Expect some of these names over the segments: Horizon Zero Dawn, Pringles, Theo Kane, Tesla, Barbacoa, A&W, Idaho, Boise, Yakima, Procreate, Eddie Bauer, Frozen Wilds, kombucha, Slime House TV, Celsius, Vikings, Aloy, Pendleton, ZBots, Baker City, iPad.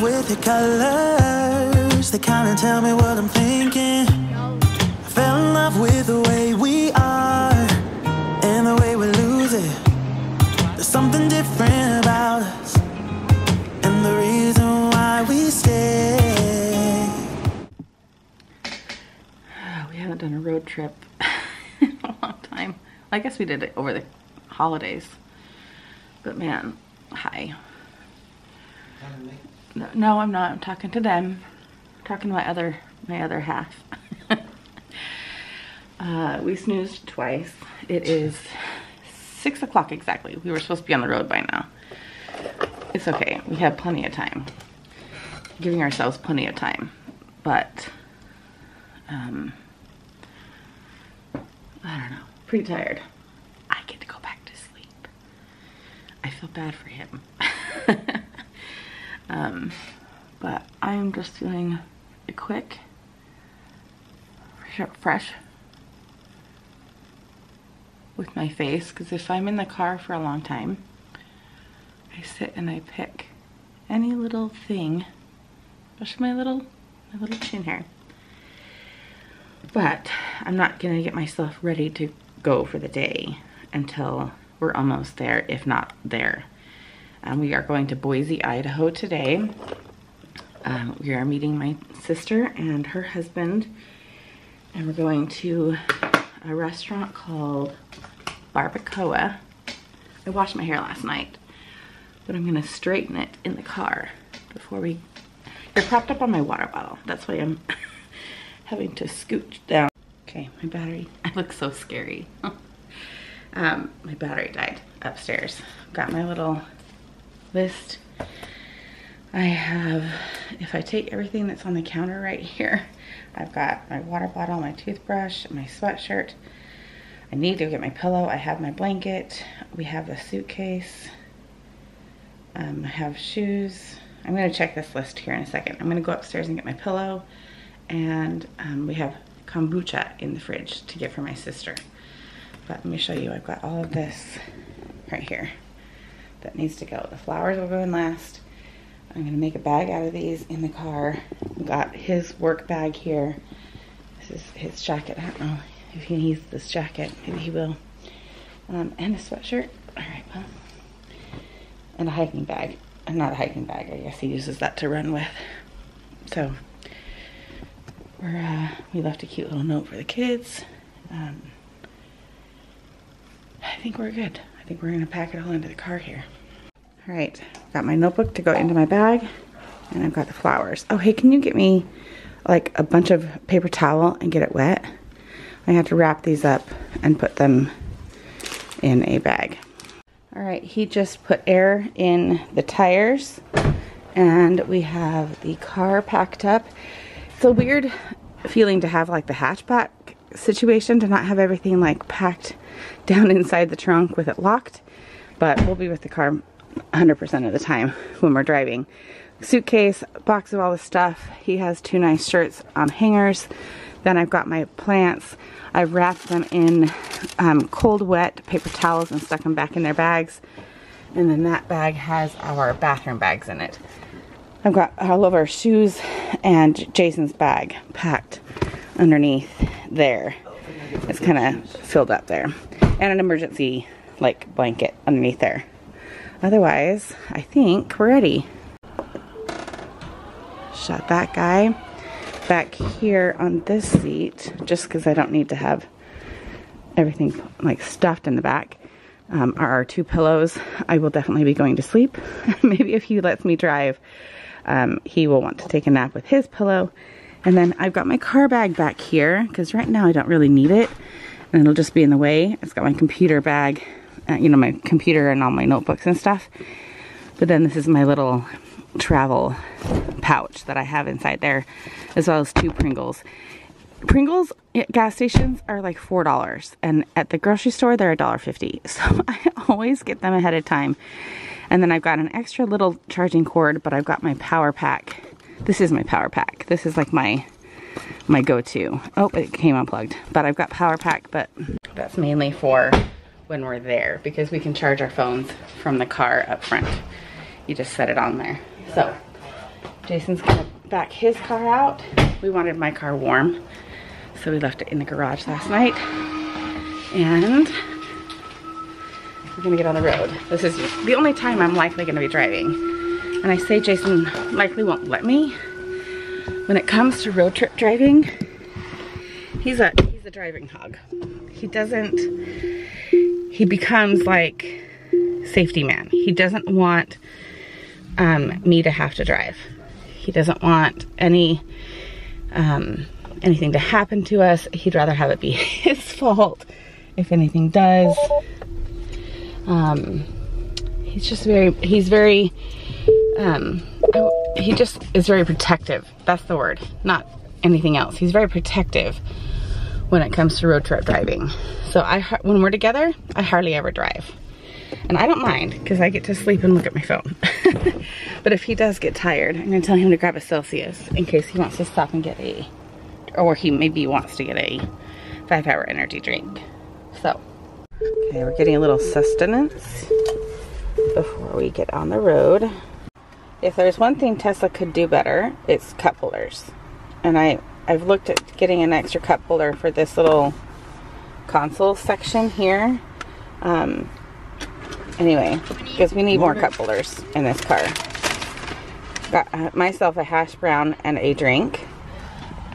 love with your colors. They kind of tell me what I'm thinking. I fell in love with the way we are and the way we lose it. There's something different about us and the reason why we stay. We haven't done a road trip in a long time. I guess we did it over the holidays, but man, hi. No, I'm not. I'm talking to them. I'm talking to my other half. We snoozed twice. It is 6 o'clock exactly. We were supposed to be on the road by now. It's okay. We have plenty of time. Giving ourselves plenty of time, but I don't know. Pretty tired. I get to go back to sleep. I feel bad for him. But I'm just feeling a quick, fresh with my face, because if I'm in the car for a long time, I sit and I pick any little thing, especially my little chin hair. But I'm not gonna get myself ready to go for the day until we're almost there, if not there. We are going to Boise, Idaho today. We are meeting my sister and her husband, and we're going to a restaurant called Barbacoa. I washed my hair last night, but I'm gonna straighten it in the car before we... They're propped up on my water bottle. That's why I'm having to scooch down. Okay, my battery. I look so scary. My battery died upstairs. Got my little list. I have, if I take everything that's on the counter right here, I've got my water bottle, my toothbrush, my sweatshirt. I need to get my pillow. I have my blanket. We have the suitcase. I have shoes. I'm going to check this list here in a second. I'm going to go upstairs and get my pillow, and we have kombucha in the fridge to get for my sister. But let me show you, I've got all of this right here. That needs to go. The flowers will go in last. I'm going to make a bag out of these in the car. I've got his work bag here. This is his jacket. I don't know if he needs this jacket. Maybe he will. And a sweatshirt. Alright, well. And a hiking bag. I'm not a hiking bag. I guess he uses that to run with. So, we left a cute little note for the kids. I think we're good. I think we're going to pack it all into the car here. All right, got my notebook to go into my bag, and I've got the flowers. Oh, hey, can you get me like a bunch of paper towel and get it wet? I have to wrap these up and put them in a bag. All right, he just put air in the tires, and we have the car packed up. It's a weird feeling to have like the hatchback situation, to not have everything like packed down inside the trunk with it locked, but we'll be with the car 100% of the time when we're driving. Suitcase, box of all the stuff. He has two nice shirts on hangers. Then I've got my plants. I've wrapped them in cold, wet paper towels and stuck them back in their bags. And then that bag has our bathroom bags in it. I've got all of our shoes and Jason's bag packed underneath there. It's kind of filled up there. And an emergency like blanket underneath there. Otherwise, I think we're ready. Shot that guy back here on this seat, just because I don't need to have everything like stuffed in the back. Are our two pillows. I will definitely be going to sleep. Maybe if he lets me drive, he will want to take a nap with his pillow. And then I've got my car bag back here, because right now I don't really need it, and it'll just be in the way. It's got my computer bag, you know, my computer and all my notebooks and stuff. But then this is my little travel pouch that I have inside there, as well as two Pringles. Pringles at gas stations are like $4, and at the grocery store they're $1.50. So I always get them ahead of time. And then I've got an extra little charging cord, but I've got my power pack. This is my power pack. This is like my go-to. Oh, it came unplugged. But I've got power pack, but that's mainly for when we're there, because we can charge our phones from the car up front. You just set it on there. So Jason's gonna back his car out. We wanted my car warm, so we left it in the garage last night. And we're gonna get on the road. This is the only time I'm likely gonna be driving. And I say Jason likely won't let me. When it comes to road trip driving, he's a driving hog. He becomes like safety man. He doesn't want me to have to drive. He doesn't want any anything to happen to us. He'd rather have it be his fault if anything does. He just is very protective. That's the word, not anything else. He's very protective when it comes to road trip driving. So when we're together, I hardly ever drive. And I don't mind, because I get to sleep and look at my phone. But if he does get tired, I'm gonna tell him to grab a Celsius in case he wants to stop and get a 5-hour energy drink. So, okay, we're getting a little sustenance before we get on the road. If there's one thing Tesla could do better, it's cup holders. And I've looked at getting an extra cup holder for this little console section here. Anyway, because we need more cup holders in this car. Got myself a hash brown and a drink.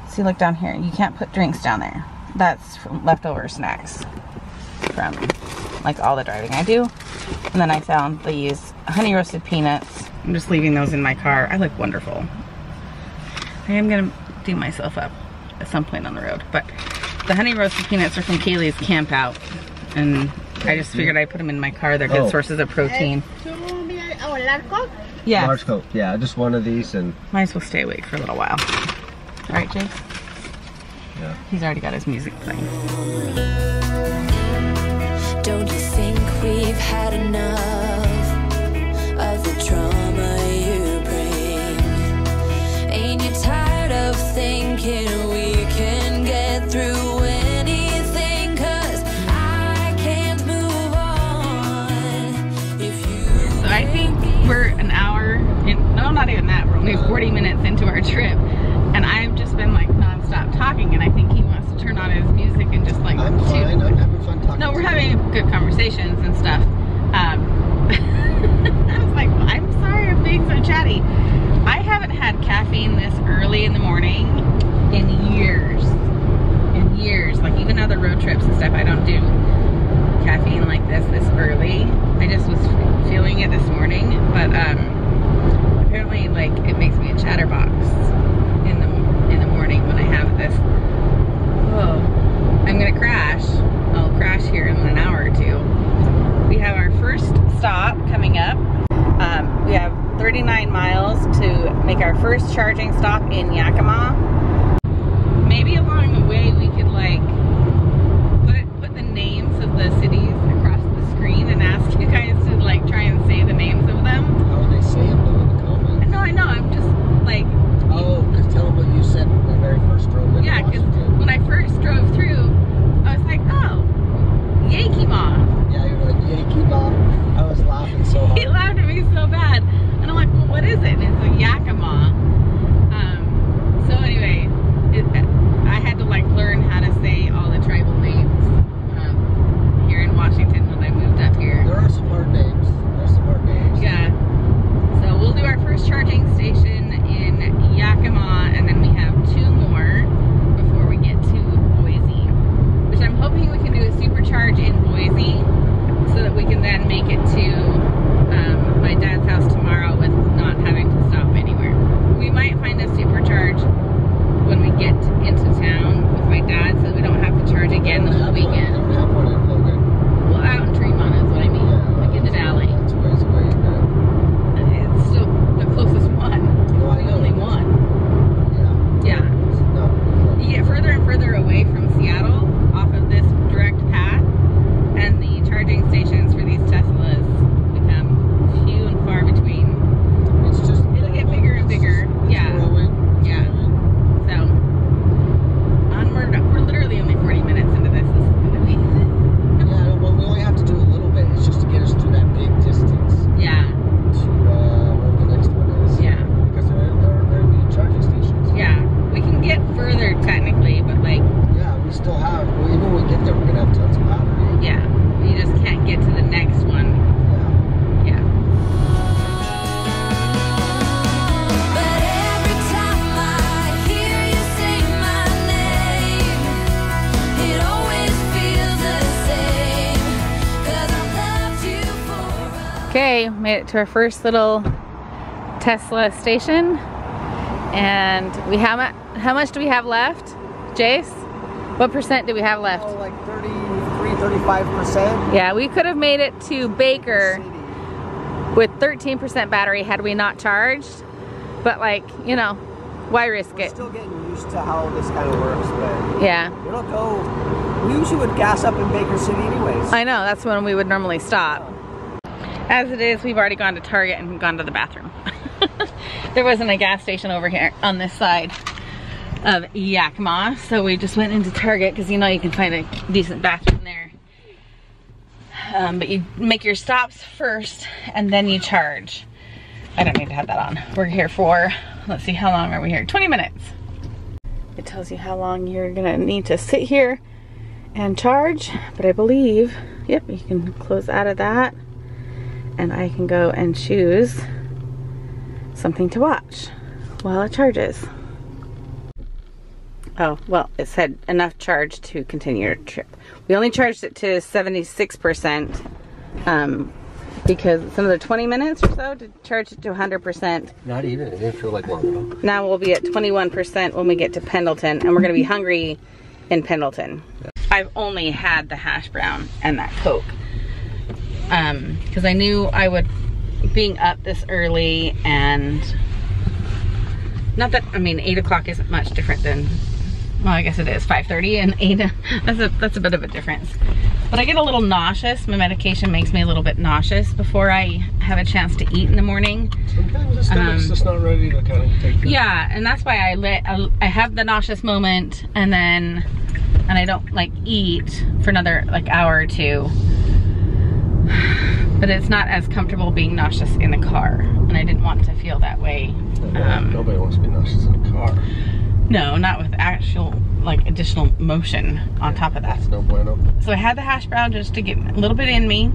See, look down here. You can't put drinks down there. That's from leftover snacks from like all the driving I do. And then I found they use honey roasted peanuts. I'm just leaving those in my car. I look wonderful. I am gonna do myself up at some point on the road. But the honey roasted peanuts are from Kaylee's camp out, and I just figured I'd put them in my car. They're good sources of protein. Yeah. Large Coke, yeah, just one of these and... Might as well stay awake for a little while. All right, Jake? Yeah. He's already got his music playing. Don't you think we've had enough of the trauma you bring? Ain't you tired of thinking we can get through? I think we're an hour in, no, not even that, we're only 40 minutes into our trip, and I've just been like non-stop talking, and I think he wants to turn on his music and just like... I'm fine, I'm having fun talking. No, we're having good conversations and stuff. I was like, well, I'm sorry I'm being so chatty. I haven't had caffeine this early in the morning in years. In years. Like, even other road trips and stuff, I don't do caffeine like this early. I just was feeling it this morning, but apparently, like, it makes me a chatterbox in the morning when I have this. Oh, I'm gonna crash. I'll crash here in an hour or two. We have our first stop coming up. We have 39 miles to make our first charging stop in Yakima. Maybe along the way we could like put the names of the cities across the screen and ask you guys to like try and say the names of them. Oh, they say them in the comments. No, I know. I'm just like... Oh, because tell them what you said when I very first drove in. Yeah, because when I first drove through, I was like, oh, Yakima. Yeah, you were like, Yakima? I was laughing so hard. He laughed at me so bad. And I'm like, well, what is it? And it's like, Yakima. So anyway, I had to like learn how to say all the tribal names. Here in made it to our first little Tesla station. And we how much do we have left, Jace? What percent do we have left? Oh, like 35%. Yeah, we could have made it to Baker City with 13% battery had we not charged. But like, you know, why risk it? We're still getting used to how this kind of works, but yeah. It'll go, we usually would gas up in Baker City anyways. I know, that's when we would normally stop. Yeah. As it is, we've already gone to Target and gone to the bathroom. There wasn't a gas station over here on this side of Yakima, so we just went into Target because you know you can find a decent bathroom there. But you make your stops first and then you charge. I don't need to have that on. We're here for, let's see, how long are we here? 20 minutes. It tells you how long you're gonna need to sit here and charge, but I believe, yep, you can close out of that and I can go and choose something to watch while it charges. Oh, well, it said enough charge to continue your trip. We only charged it to 76%, because it's another 20 minutes or so to charge it to 100%. Not even, it didn't feel like long at all. Now we'll be at 21% when we get to Pendleton, and we're gonna be hungry in Pendleton. I've only had the hash brown and that Coke, because I knew I would, being up this early, and not that, I mean, 8 o'clock isn't much different than, well, I guess it is 5:30 and 8. That's a bit of a difference. But I get a little nauseous. My medication makes me a little bit nauseous before I have a chance to eat in the morning. Sometimes the stomach's just not ready to kind of take it. Yeah, and that's why I have the nauseous moment, and then I don't like eat for another like hour or two. But it's not as comfortable being nauseous in the car, and I didn't want to feel that way. Nobody wants to be nauseous in a car. No, not with actual, like, additional motion on top of that. That's no bueno. So I had the hash brown just to get a little bit in me.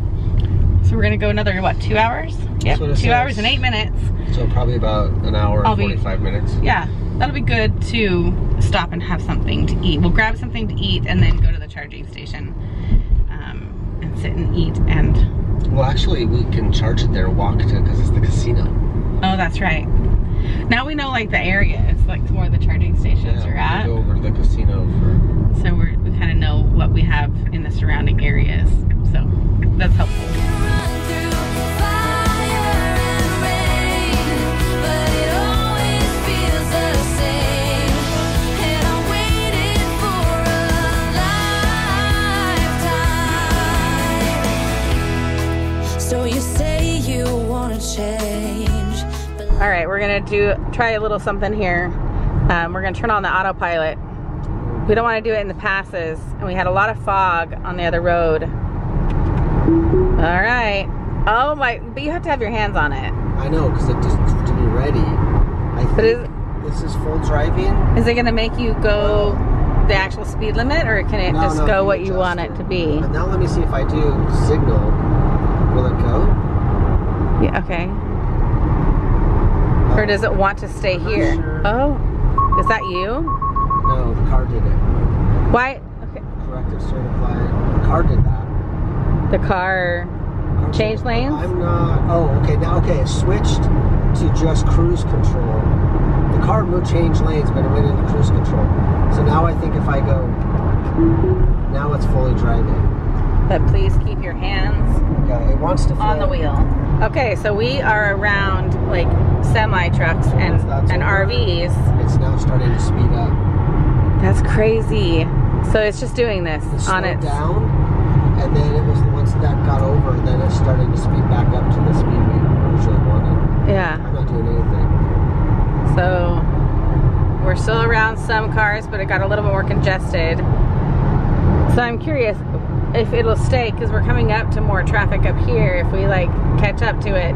So we're gonna go another, what, 2 hours? Yep, 2 hours and 8 minutes. So probably about an hour and 45 minutes. Yeah, that'll be good to stop and have something to eat. We'll grab something to eat and then go to the charging station and sit and eat and... Well, actually, we can charge it there, walk to, because it's the casino. Oh, that's right. Now we know like the area, it's like where the charging stations are at. Go over to the casino for... So we kind of know what we have in the surrounding areas, so that's helpful. All right, we're gonna try a little something here. We're gonna turn on the autopilot. We don't wanna do it in the passes, and we had a lot of fog on the other road. All right. Oh my, but you have to have your hands on it. I know, because it just, to be ready, I think this is full driving. Is it gonna make you go the actual speed limit, or can it just go what you want it to be? But now let me see if I do signal. Will it go? Yeah, okay. Or does it want to stay here? Sure. Oh, is that you? No, the car did it. Why? Okay. Corrective sort of applied. The car did that. The car changed lanes? I'm not. Oh, okay. Now, okay. It switched to just cruise control. The car will change lanes, but it went into cruise control. So now I think if I go, now it's fully driving. But please keep your hands it wants to on the wheel. Okay, so we are around like semi-trucks and RVs. It's now starting to speed up. That's crazy. So it's just doing this on its... It slowed down, and then it was once that got over, then it started to speed back up to the speed we usually wanted. Yeah. I'm not doing anything. So we're still around some cars, but it got a little bit more congested. So I'm curious if it'll stay, because we're coming up to more traffic up here. If we like catch up to it,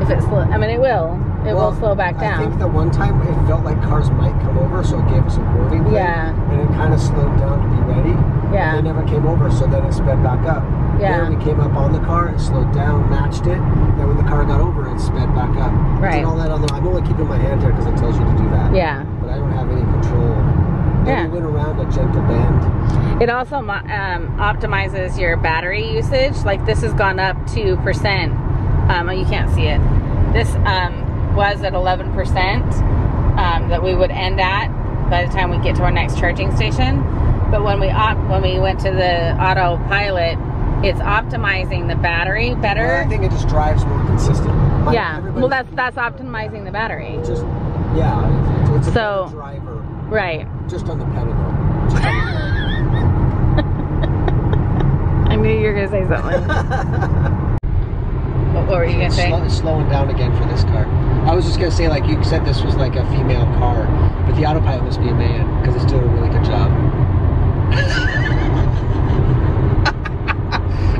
if it's, I mean, it will. It will slow back down. I think the one time it felt like cars might come over, so it gave us a warning. Yeah. And it kind of slowed down to be ready. Yeah. They never came over, so then it sped back up. Yeah. Then we came up on the car, it slowed down, matched it. Then when the car got over, it sped back up. Right. Did all that on the, I'm only keeping my hand here because it tells you to do that. Yeah. But I don't have any control. And we went around a gentle band. It also optimizes your battery usage. Like this has gone up 2%. You can't see it. This was at 11% that we would end at by the time we get to our next charging station. But when we went to the autopilot, it's optimizing the battery better. Well, I think it just drives more consistent. Like, yeah. Well, that's optimizing the battery. Just, yeah. It's so, a driver. Right. Just on the pedal. I knew you were going to say something. What were you going to say? It's slowing down again for this car. I was just going to say, like, you said this was like a female car, but the autopilot must be a man because it's doing a really good job.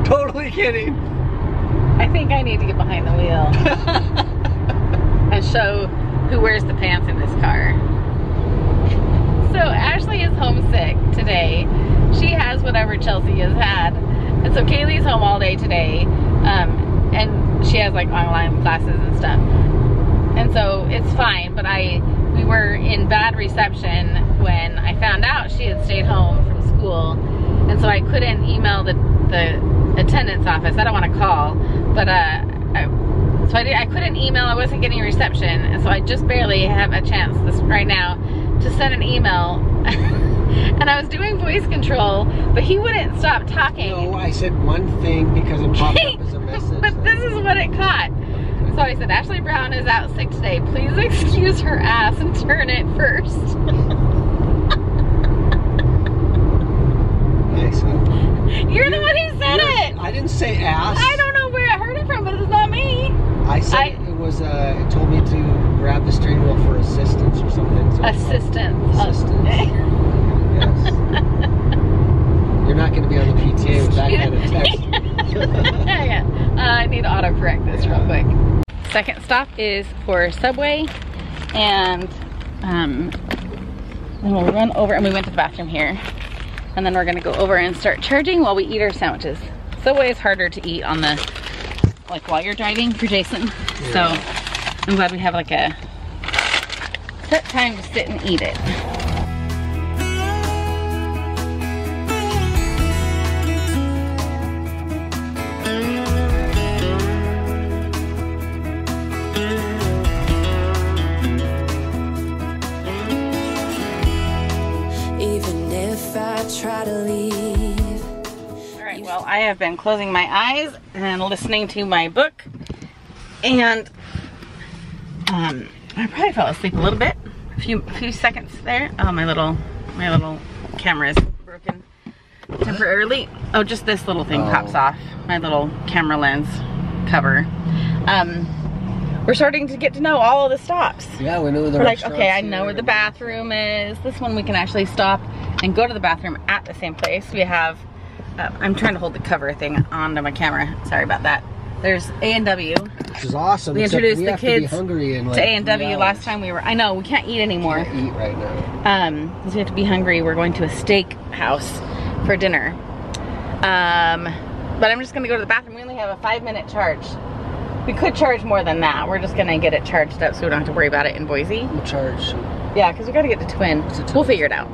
Totally kidding. I think I need to get behind the wheel and show who wears the pants in this car. So Ashley is homesick today. She has whatever Chelsea has had. And so Kaylee's home all day today. And she has like online classes and stuff. And so it's fine, but we were in bad reception when I found out she had stayed home from school. And so I couldn't email the attendance office. I don't want to call, but I couldn't email. I wasn't getting reception. And so I just barely have a chance right now to send an email. And I was doing voice control, but he wouldn't stop talking. No, I said one thing because it popped up as a message. But this is what it caught. So I said, Ashley Brown is out sick today. Please excuse her ass and turn it first. Excellent. You're the one who said it. I didn't say ass. I don't know where I heard it from, but it's not me. I said it was, it told me to grab the steering wheel for assistance or something. So assistance. Assistance. Yes. You're not going to be on the PTA with that kind of text. Yeah. I need to autocorrect this real quick. Second stop is for Subway. And then we'll run over, and we went to the bathroom here. And then we're going to go over and start charging while we eat our sandwiches. Subway is harder to eat on the, like, while you're driving for Jason. Yeah. So I'm glad we have like a set time to sit and eat it. Even if I try to leave. All right, well, I have been closing my eyes and listening to my book, and I probably fell asleep a little bit, a few seconds there. Oh, my little camera's broken temporarily. Oh, just this little thing pops off, my little camera lens cover. We're starting to get to know all of the stops. Yeah, we know the restaurants. Like, okay, I know where the bathroom is. This one we can actually stop and go to the bathroom at the same place. We have, I'm trying to hold the cover thing onto my camera. Sorry about that. There's A&W. Which is awesome. We introduced the kids to A&W last time we were. I know, we can't eat anymore. We can't eat right now. Because we have to be hungry. We're going to a steak house for dinner. But I'm just going to go to the bathroom. We only have a 5-minute charge. We could charge more than that. We're just going to get it charged up so we don't have to worry about it in Boise. We'll charge. Yeah, because we got to get to Twin. We'll figure it out.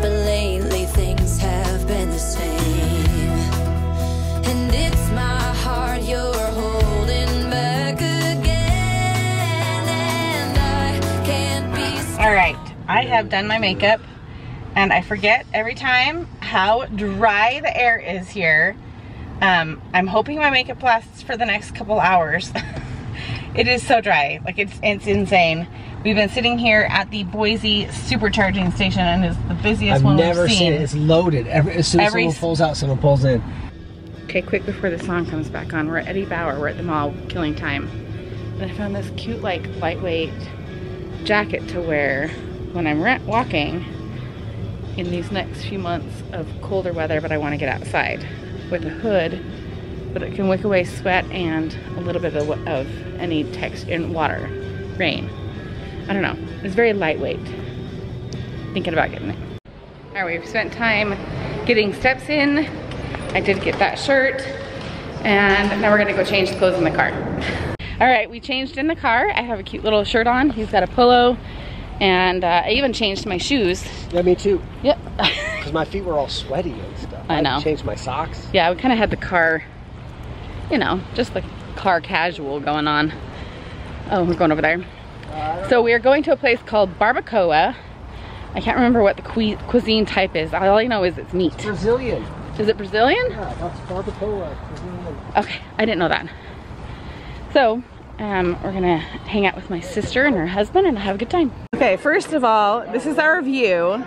But lately things have been the same. And it's my heart you're holding back again. And I can't be... All right. I have done my makeup. And I forget every time how dry the air is here. I'm hoping my makeup lasts for the next couple hours. It is so dry, like it's insane. We've been sitting here at the Boise supercharging station, and it's the busiest one we've seen. I've never seen it. It's loaded. As soon as someone pulls out, someone pulls in. Okay, quick before the song comes back on, we're at Eddie Bauer. We're at the mall, killing time. And I found this cute, like, lightweight jacket to wear when I'm walking in these next few months of colder weather, but I want to get outside. With a hood, but it can wick away sweat and a little bit of any texture in water, rain. I don't know. It's very lightweight. Thinking about getting it. All right, we've spent time getting steps in. I did get that shirt, and now we're gonna go change clothes in the car. All right, we changed in the car. I have a cute little shirt on. He's got a polo, and I even changed my shoes. Yeah, me too. Yep. Because my feet were all sweaty and stuff. I know. I changed my socks. Yeah, we kind of had the car, you know, just the car casual going on. Oh, we're going over there. So we are going to a place called Barbacoa. I can't remember what the cuisine type is. All I know is it's meat. Brazilian. Is it Brazilian? Yeah, that's Barbacoa, Brazilian. Okay, I didn't know that. So, we're gonna hang out with my sister and her husband and have a good time. Okay, first of all, this is our view.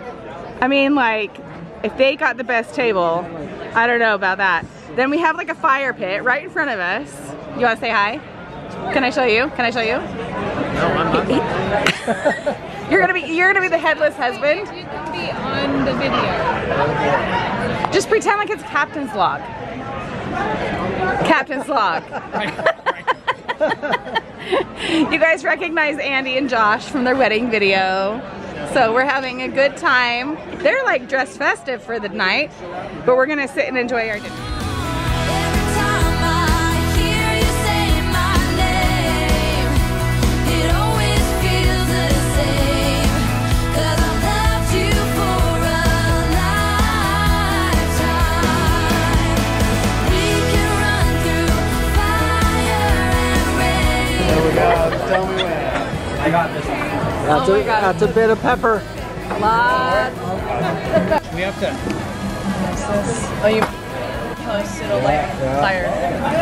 I mean, like, if they got the best table, I don't know about that. Then we have like a fire pit right in front of us. You wanna say hi? Can I show you? Can I show you? No, I'm not. You're gonna be the headless husband? You can be on the video. Just pretend like it's Captain's Log. Captain's Log. You guys recognize Andy and Josh from their wedding video. So we're having a good time. They're like dressed festive for the night, but we're gonna sit and enjoy our dinner. I got this one. That's a bit of pepper. Lots. We have to. Oh, you post it away. Fire.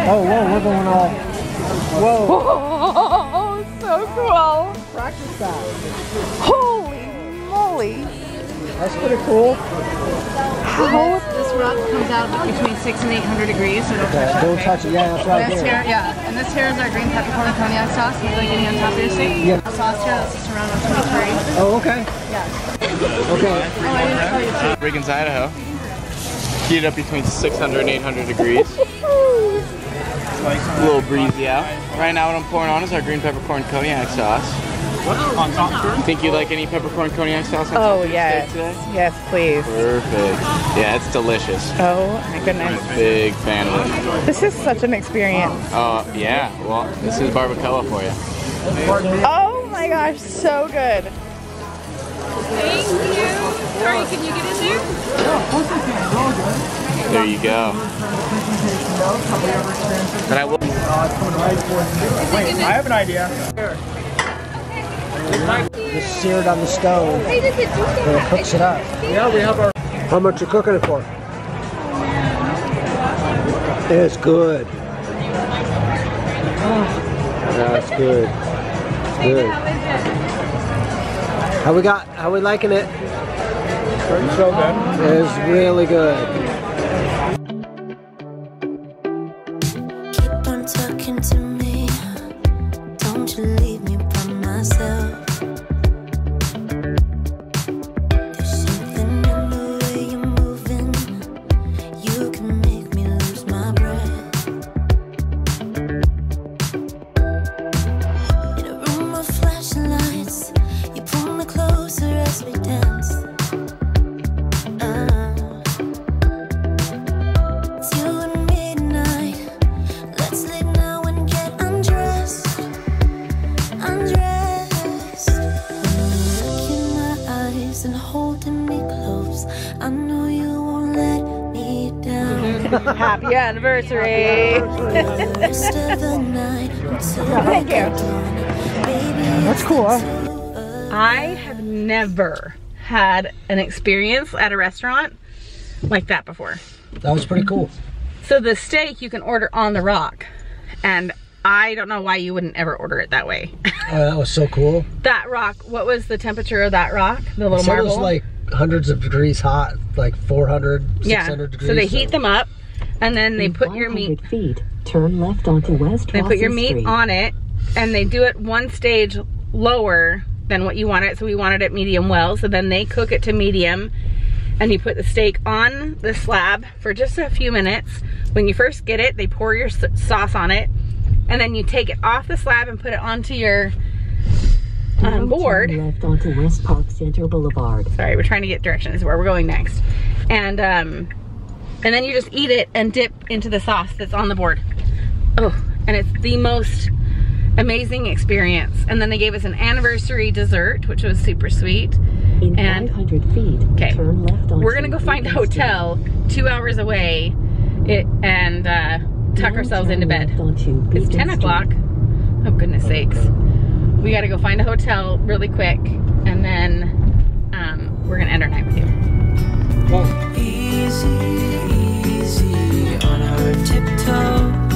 Oh, whoa, we're going all. Whoa. Oh, so cool. Practice that. Holy moly. That's pretty cool. How? This rock comes out between 600 and 800 degrees, so don't touch it. Yeah, that's right. And this here is our green peppercorn cognac sauce. It's like getting on top of your steak. Yeah. Sauce here, that's just around 23. Oh, okay. Yeah. Okay. Oh, I didn't tell you. Reagan's, Idaho. Heated up between 600 and 800 degrees. A little breezy out. Right now, what I'm pouring on is our green peppercorn cognac sauce. What's on top? Think you like any peppercorn cognac sauce on top of your steak today? Yes, please. Perfect. Yeah, it's delicious. Oh my goodness. I'm a big fan of it. This is such an experience. Oh, yeah. Well, this is barbacoa for you. Oh my gosh, so good. Thank you. Sorry, can you get in there? There you go. But I will. Wait, I have an idea. Just seared on the stove. It cooks it up. Yeah, we have our. How much you cooking it for? It's good. That's good. It's good. How we liking it? Pretty so good. It's really good. Happy anniversary! Thank you. That's cool. I have never had an experience at a restaurant like that before. That was pretty cool. So the steak you can order on the rock, and I don't know why you wouldn't ever order it that way. Oh, that was so cool. That rock. What was the temperature of that rock? The little marble. It was like hundreds of degrees hot, like 400, 600 degrees. So they heat them up. And then they put your meat. Turn left onto West. They put your meat on it, and they do it one stage lower than what you want it. So we wanted it medium well. So then they cook it to medium, and you put the steak on the slab for just a few minutes. When you first get it, they pour your sauce on it, and then you take it off the slab and put it onto your board. Turn left onto West Park Central Boulevard. Sorry, we're trying to get directions where we're going next, and then you just eat it and dip into the sauce that's on the board. Oh, and it's the most amazing experience. And then they gave us an anniversary dessert, which was super sweet. In and 500 feet, okay, turn left on. We're gonna go find a hotel 2 hours away, and tuck ourselves into bed. It's 10 o'clock. Oh, goodness sakes. We gotta go find a hotel really quick, and then we're gonna end our night with you. Easy, easy on our tiptoe.